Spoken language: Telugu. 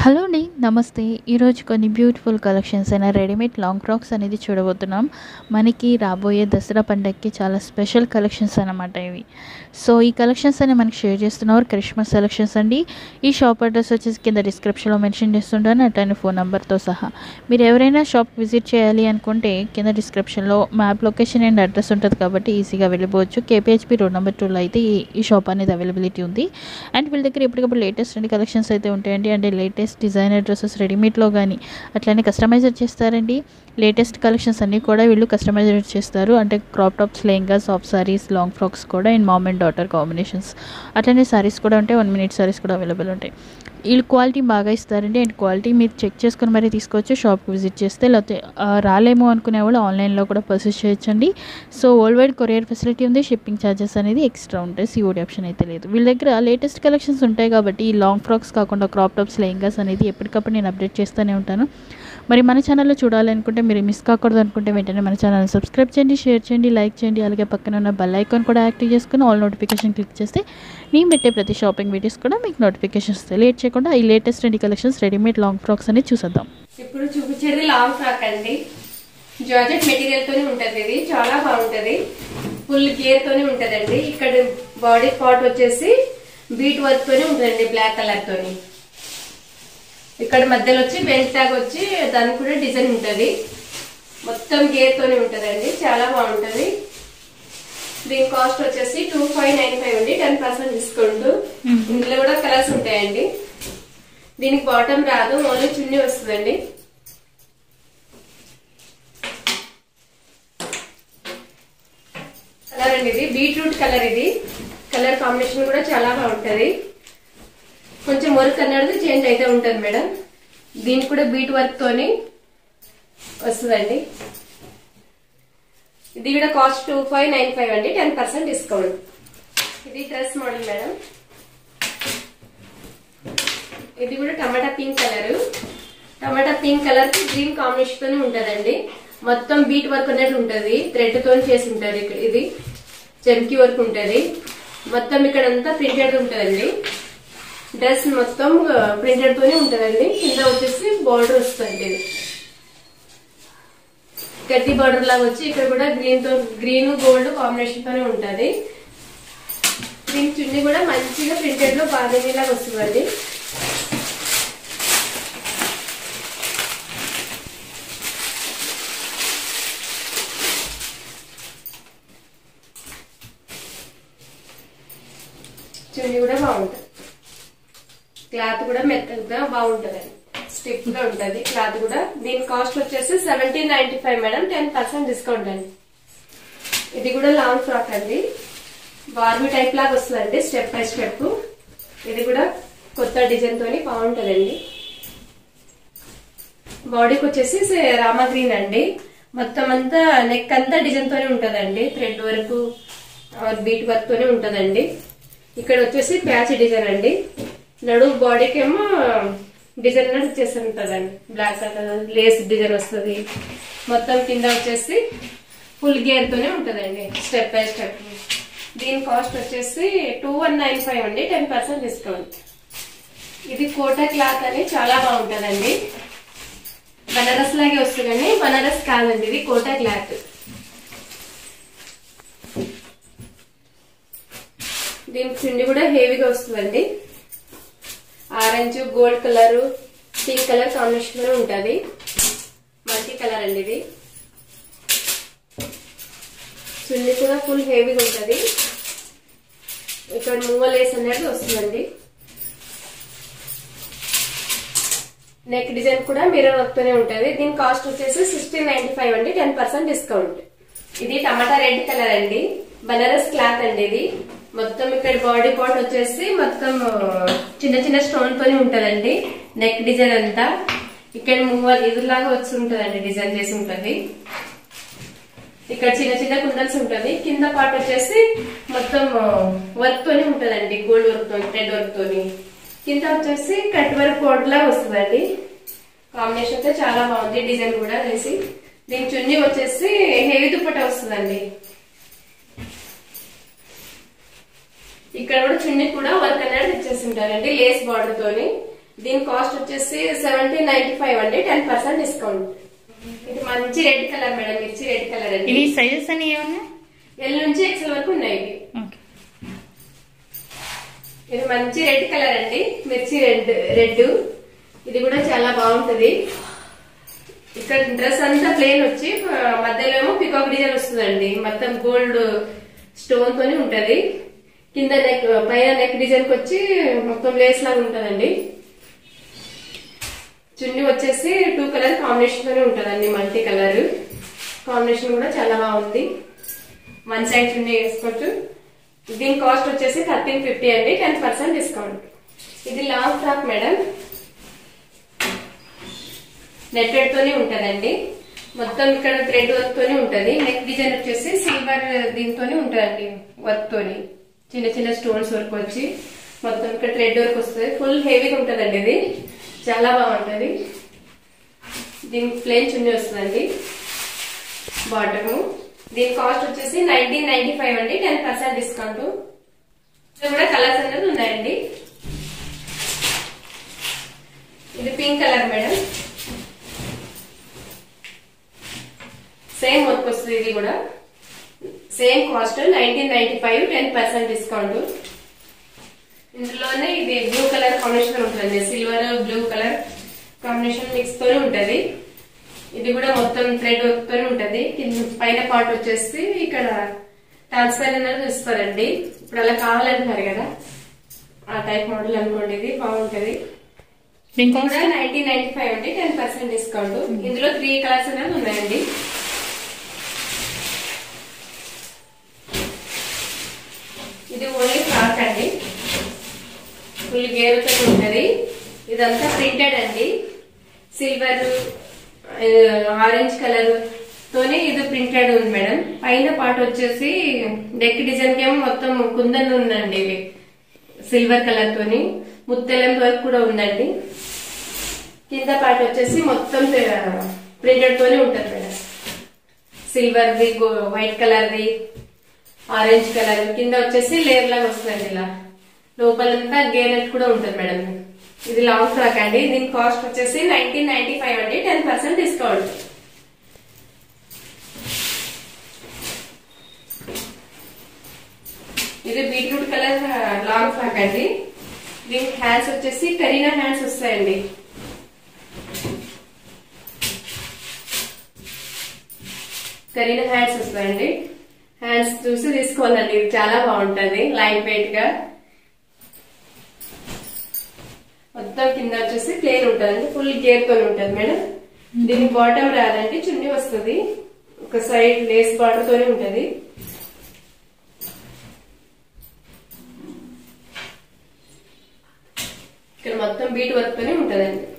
హలో అండి నమస్తే। ఈ రోజు కొన్ని బ్యూటిఫుల్ కలెక్షన్స్ అయిన రెడీమేడ్ లాంగ్ ఫ్రాక్స్ అనేది చూడబోతున్నాం। మనకి రాబోయే దసరా పండగకి చాలా స్పెషల్ కలెక్షన్స్ అన్నమాట ఇవి। సో ఈ కలెక్షన్స్ అనే మనకి షేర్ చేస్తున్నారు కరిష్మా సెలెక్షన్స్ అండి। ఈ షాప్ అడ్రస్ వచ్చేసి కింద డిస్క్రిప్షన్లో మెన్షన్ చేస్తుంటాను, అటైన ఫోన్ నెంబర్తో సహా। మీరు ఎవరైనా షాప్ విజిట్ చేయాలి అనుకుంటే కింద డిస్క్రిప్షన్లో మ్యాప్ లొకేషన్ అండ్ అడ్రస్ ఉంటుంది కాబట్టి ఈజీగా వెళ్ళిపోవచ్చు। KPHB రోడ్ నెంబర్ 2లో అయితే ఈ షాప్ అనేది అవైలబిలిటీ ఉంది। అండ్ వీళ్ళ దగ్గర ఎప్పటికప్పుడు లేటెస్ట్ అండ్ కలెక్షన్స్ అయితే ఉంటాయండి। అంటే లేటెస్ట్ డిజైనర్ డ్రెస్సెస్ రెడీమేడ్లో కానీ అట్లానే కస్టమైజర్ చేస్తారండి। లేటెస్ట్ కలెక్షన్స్ అన్నీ కూడా వీళ్ళు కస్టమైజర్ చేస్తారు, అంటే crop tops, lehenga, soft saris, long frocks కూడా and mom and daughter combinations, అట్లానే సారీస్ కూడా ఉంటాయి। 1 minute సారీస్ కూడా అవైలబుల్ ఉంటాయి। వీళ్ళు క్వాలిటీ బాగా ఇస్తారండి అండ్ క్వాలిటీ మీరు చెక్ చేసుకుని మరీ తీసుకోవచ్చు షాప్కి విజిట్ చేస్తే, లేకపోతే రాలేమో అనుకునే వాళ్ళు ఆన్లైన్లో కూడా పర్చేస్ చేయొచ్చండి। So world wide courier facility ఉంది, షిప్పింగ్ ఛార్జెస్ అనేది ఎక్స్ట్రా ఉంటాయి, COD ఆప్షన్ అయితే లేదు। వీళ్ళ దగ్గర లేటెస్ట్ కలెక్షన్స్ ఉంటాయి కాబట్టి ఈ లాంగ్ ఫ్రాక్స్ కాకుండా క్రాప్ టాప్స్, లెహంగాస్ అనేది ఎప్పటికప్పుడు నేను అప్డేట్ చేస్తూనే ఉంటాను। మరి మన ఛానల్లో చూడాలనుకుంటే, మీరు మిస్ కాకూడదు అనుకుంటే వెంటనే మన ఛానల్ని సబ్స్క్రైబ్ చేయండి, షేర్ చేయండి, లైక్ చేయండి। అలాగే పక్కన ఉన్న బెల్ ఐకాన్ కూడా యాక్టివ్ చేసుకుని ఆల్ నోటిఫికేషన్ క్లిక్ చేస్తే నేను పెట్టే ప్రతి షాపింగ్ వీడియోస్ కూడా మీకు నోటిఫికేషన్ వస్తాయి। లేట్ చేయకుండా ఈ latest ready collections readymade long frocks అనేది చూసేద్దాం। ఇప్పుడు చూపించేది లాంగ్ ఫ్రాక్ అండి, జార్జెట్ మెటీరియల్ తోనే ఉంటుంది ఇది, చాలా బాగుంటుంది, ఫుల్ గేర్ తోనే ఉంటదండి। ఇక్కడ బాడీ పార్ట్ వచ్చేసి బీట్ వర్క్ తోనే ఉంటుందండి, బ్లాక్ కలర్ తోని। ఇక్కడ మధ్యలో వచ్చి బెల్ట్ ట్యాగ్ వచ్చి దానికి కూడా డిజైన్ ఉంటుంది, మొత్తం గేర్ తోనే ఉంటుందండి, చాలా బాగుంటుంది। దీని కాస్ట్ వచ్చేసి 2595 ఉంది, 10% డిస్కౌంట్। ఇందులో కూడా కలర్స్ ఉంటాయండి। దీనికి బాటమ్ రాదు, ఓన్లీ చున్నీ వస్తుందండి। కలర్ అండి ఇది బీట్రూట్ కలర్, ఇది కలర్ కాంబినేషన్ కూడా చాలా బాగుంటుంది। కొంచెం వర్క్ అనేది చేంజ్ అయితే ఉంటుంది మేడం। దీనికి కూడా బీట్ వర్క్ తోని వస్తుందండి। ఇది కూడా కాస్ట్ 2595 అండి, 10% డిస్కౌంట్। ఇది డ్రెస్ మోడల్ మేడం, ఇది కూడా tomato pink colour, tomato pink colour కి గ్రీన్ కాంబినేషన్ తోనే ఉంటదండి। మొత్తం బీట్ వర్క్ అనేది ఉంటుంది, థ్రెడ్ తోని చేసి ఉంటుంది। ఇక్కడ ఇది జర్కీ వర్క్ ఉంటది, మొత్తం ఇక్కడ అంతా ప్రింటెడ్ ఉంటదండి। డ్రెస్ మొత్తం ప్రింటెడ్ తోనే ఉంటదండి, కింద వచ్చేసి బార్డర్ వస్తుంది, గట్టి బార్డర్ లాగా వచ్చి ఇక్కడ కూడా గ్రీన్ తో, గ్రీన్ గోల్డ్ కాంబినేషన్ తోనే ఉంటది। దీని చున్నీ కూడా మంచిగా ప్రింటెడ్ లో బార్డర్ లాగా వస్తుందండి। చున్నీ కూడా బాగుంటుంది, క్లాత్ కూడా మెత్తగా బాగుంటదండి, స్టిఫ్ గా ఉంటది క్లాత్ కూడా। దీని కాస్ట్ వచ్చేసి 1795 మేడం, 10% డిస్కౌంట్ అండి। ఇది కూడా లాంగ్ ఫ్రాక్ అండి, బార్బీ టైప్ లాగా వస్తుందండి, స్టెప్ బై స్టెప్। ఇది కూడా కొత్త డిజైన్ తోని బాగుంటదండి। బాడీకి వచ్చేసి రామా గ్రీన్ అండి, మొత్తం అంతా నెక్ అంతా డిజైన్ తోనే ఉంటదండి, థ్రెడ్ వరకు బీట్ వర్క్ తోనే ఉంటదండి। ఇక్కడ వచ్చేసి ప్యాచ్ డిజైన్ అండి, నడు బాడీకి ఏమో డిజైన్ అనేది వచ్చేసి ఉంటుందండి, బ్లాక్ కలర్ లేస్ డిజైన్ వస్తుంది। మొత్తం కింద వచ్చేసి ఫుల్ గేర్ తోనే ఉంటుందండి, స్టెప్ బై స్టెప్। దీని కాస్ట్ వచ్చేసి 2195 అండి, 10% డిస్కౌంట్। ఇది కోటా క్లాత్ అని చాలా బాగుంటుందండి, బనారస్ లాగే వస్తుందండి, బనారస్ కాదండి ఇది కోటా క్లాత్। దీని చుండి కూడా హెవీగా వస్తుందండి, orange, gold colour, pink colour combination లో ఉంటది, మల్టీ కలర్ అండి ఇది। చున్నీ కూడా ఫుల్ హెవీగా ఉంటది, ఇక్కడ మూవల్ లేస్ అనేది వస్తుందండి। నెక్ డిజైన్ కూడా మిర్రర్ వర్క్ తోనే ఉంటది। దీని కాస్ట్ వచ్చేసి 1695 అండి, 10% డిస్కౌంట్। ఇది టమాటా రెడ్ కలర్ అండి, బనారస్ క్లాత్ అండి ఇది। మొత్తం ఇక్కడ బాడీ పార్ట్ వచ్చేసి మొత్తం చిన్న చిన్న స్టోన్ తోనే ఉంటదండి, నెక్ డిజైన్ అంతా ఇక్కడ మూవల్ ఎదురులాగా వచ్చి ఉంటదండి, డిజైన్ చేసి ఉంటుంది। ఇక్కడ చిన్న చిన్న కుండల్స్ ఉంటుంది, కింద పార్ట్ వచ్చేసి మొత్తం వర్క్ తోనే ఉంటదండి, గోల్డ్ వర్క్ తోని, థ్రెడ్ వర్క్ తోని। కింద వచ్చేసి కట్ వర్క్ పార్ట్ లాగా వస్తుందండి, కాంబినేషన్ అయితే చాలా బాగుంది, డిజైన్ కూడా వేసి। దీని చున్నీ వచ్చేసి హెవీ దుప్పట వస్తుందండి, ఇక్కడ కూడా చున్నీ కూడా వర్క్ అనేది తెచ్చేసి ఉంటారండి, లేస్ బార్డర్ తోని దీని కాస్ట్ వచ్చేసి 1795 10% డిస్కౌంట్. ఇది మంచి రెడ్ కలర్ మేడం, మిర్చి రెడ్ కలర్ అండి. ఇవి సైజెస్ అన్ని ఏమన్నా L నుంచి XL వరకు ఉన్నాయి. ఓకే, ఇది మంచి రెడ్ కలర్ అండి, మిర్చి రెడ్. ఇది కూడా చాలా బాగుంటది. ఇక్కడ డ్రెస్ అంతా ప్లేన్ వచ్చి మధ్యలో ఏమో పికాక్ డిజైన్ వస్తుందండి. మొత్తం గోల్డ్ స్టోన్ తోనే ఉంటది. కింద నెక్ పైన నెక్ డిజైన్ కి వచ్చి మొత్తం లేస్ లాగా ఉంటదండి. చున్నీ వచ్చేసి 2 కలర్ కాంబినేషన్ తోనే ఉంటదండి. మల్టీ కలర్ కాంబినేషన్ కూడా చాలా బాగుంది. వన్ సైడ్ చున్నీ వేసుకోవచ్చు. దీని కాస్ట్ వచ్చేసి 1350 అండి, 10% డిస్కౌంట్. ఇది లాంగ్ ఫ్రాక్ మేడం, నెట్టెడ్ తోనే ఉంటదండి. మొత్తం ఇక్కడ థ్రెడ్ వర్క్ తోనే ఉంటది. నెక్ డిజైన్ వచ్చేసి సిల్వర్ దీంతోనే ఉంటదండి, వర్క్ తోని చిన్న చిన్న స్టోన్స్ వర్క్ వచ్చి మొత్తం ఇక్కడ థ్రెడ్ వర్క్ వస్తుంది. ఫుల్ హెవీగా ఉంటదండి, ఇది చాలా బాగుంటది. దీనికి ప్లేన్ చున్నీ వస్తుందండి బాటము. దీని కాస్ట్ వచ్చేసి 1995 అండి, 10% డిస్కౌంట్. కూడా కలర్స్ అనేది ఉన్నాయండి. ఇది pink colour madam, same work వస్తుంది. ఇది కూడా సేమ్ కాస్ట్ 1995, 10% డిస్కౌంట్. ఇందులోనే ఇది బ్లూ కలర్ కాంబినేషన్ ఉంటుంది, silver blue colour combination mix తోనే ఉంటది. ఇది కూడా మొత్తం థ్రెడ్ వర్క్ తోనే ఉంటది. పైన పార్ట్ వచ్చేసి ఇక్కడ ట్రాన్స్ఫర్ అనేది ఇస్తారండి. ఇప్పుడు అలా కావాలంటున్నారు కదా, ఆ టైప్ మోడల్ అనుకోండి, ఇది బాగుంటది. 1995 అండి, 10% డిస్కౌంట్. ఇందులో 3 కలర్స్ అనేది ఉన్నాయండి. ఇది ఓన్లీ ఫ్రాక్ అండి, ఫుల్ గేరుతో ఉంటది. ఇదంతా ప్రింటెడ్ అండి, సిల్వర్ ఆరెంజ్ కలర్ తోనే ఇది ప్రింటెడ్ ఉంది మేడం. పైన పార్ట్ వచ్చేసి నెక్ డిజైన్ కేమో మొత్తం కుందన్ ఉందండి, ఇవి సిల్వర్ కలర్ తోని ముత్తెలం వర్క్ కూడా ఉందండి. కింద పార్ట్ వచ్చేసి మొత్తం ప్రింటెడ్ తోనే ఉంటది మేడం, సిల్వర్ది, వైట్ కలర్ది, ఆరెంజ్ కలర్. కింద వచ్చేసి లేయర్ లాగా వస్తుందండి, ఇలా లోపలంతా గేనెట్ కూడా ఉంటుంది మేడం. ఇది లాంగ్ ఫ్రాక్ అండి. దీని కాస్ట్ వచ్చేసి 1995 అండి, 10% డిస్కౌంట్. ఇది బీట్రూట్ కలర్ లాంగ్ ఫ్రాక్ అండి. దీనికి హ్యాండ్స్ వచ్చేసి కరీనా హ్యాండ్స్ వస్తాయండి. కరీనా హ్యాండ్స్ వస్తాయండి. హ్యాండ్స్ చూసి తీసుకోవాలండి, ఇది చాలా బాగుంటది, లైట్ వెయిట్ గా. మొత్తం కింద వచ్చేసి ప్లేన్ ఉంటదండి, ఫుల్ గేర్ తో ఉంటది మేడం. దీని బాటమ్ రాదండి, చున్నీ వస్తుంది. ఒక సైడ్ లేస్ బార్డర్ తోనే ఉంటది. ఇక్కడ మొత్తం బీట్ వర్క్ తోనే ఉంటదండి.